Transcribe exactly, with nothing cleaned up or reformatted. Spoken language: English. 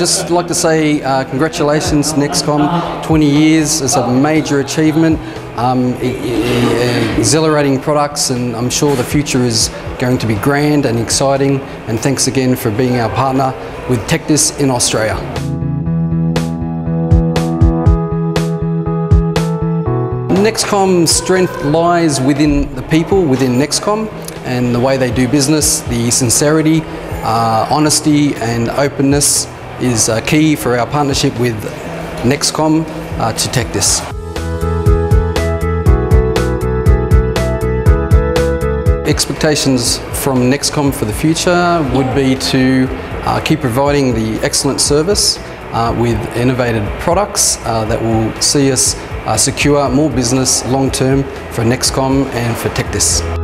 just like to say uh, congratulations Nexcom, twenty years is a major achievement, um, e e exhilarating products, and I'm sure the future is going to be grand and exciting, and thanks again for being our partner with Tekdis in Australia. Nexcom's strength lies within the people within Nexcom and the way they do business. The sincerity, uh, honesty and openness is uh, key for our partnership with Nexcom uh, to Tekdis. Expectations from Nexcom for the future would be to uh, keep providing the excellent service Uh, with innovative products uh, that will see us uh, secure more business long term for Nexcom and for Tekdis.